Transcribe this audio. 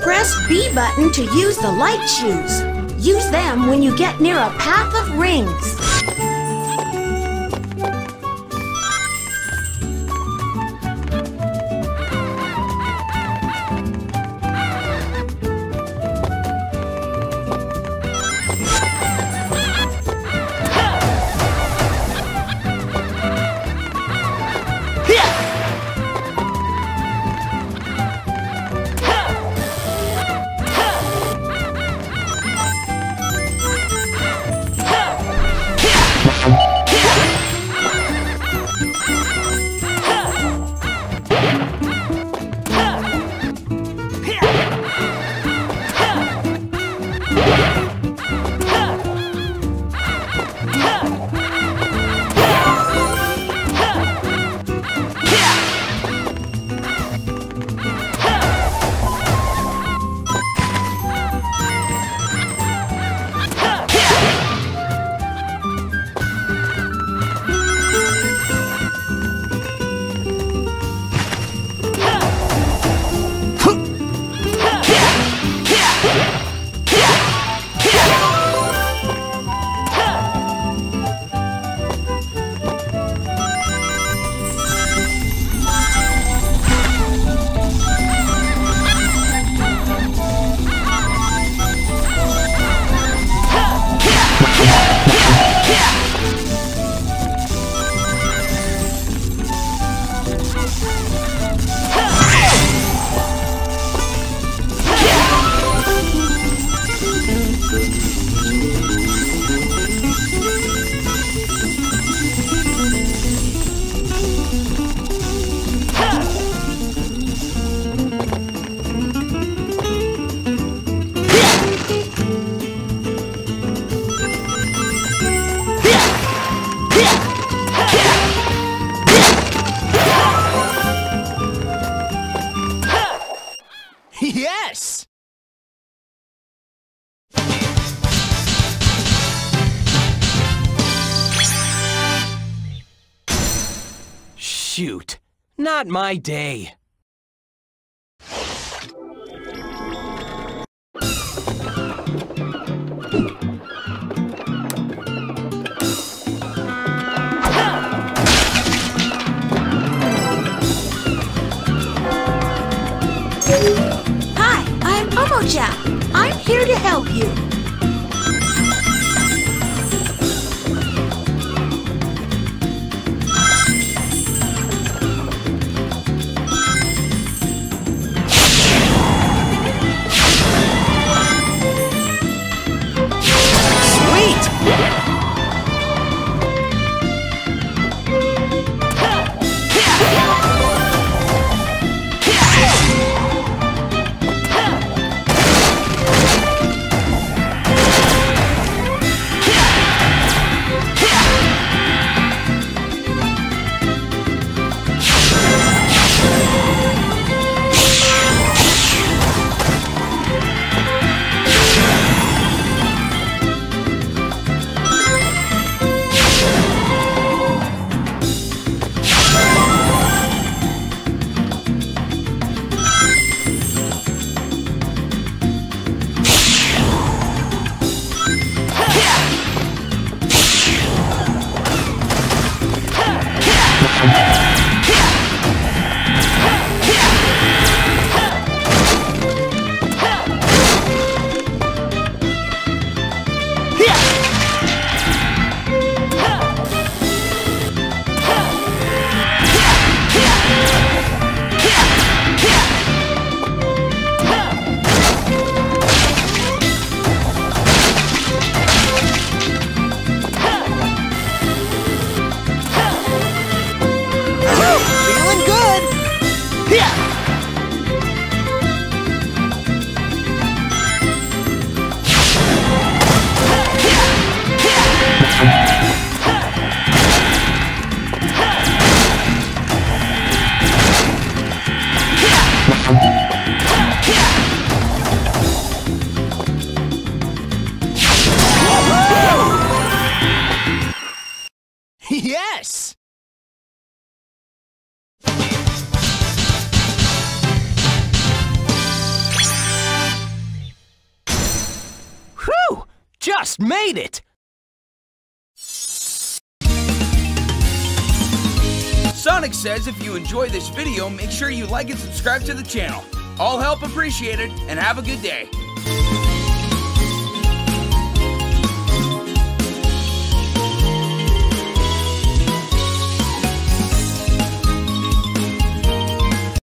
Press B button to use the light shoes. Use them when you get near a path of rings. Yes! Shoot, not my day. Jack, I'm here to help you. Just made it! Sonic says if you enjoy this video, make sure you like and subscribe to the channel. All help appreciated, and have a good day.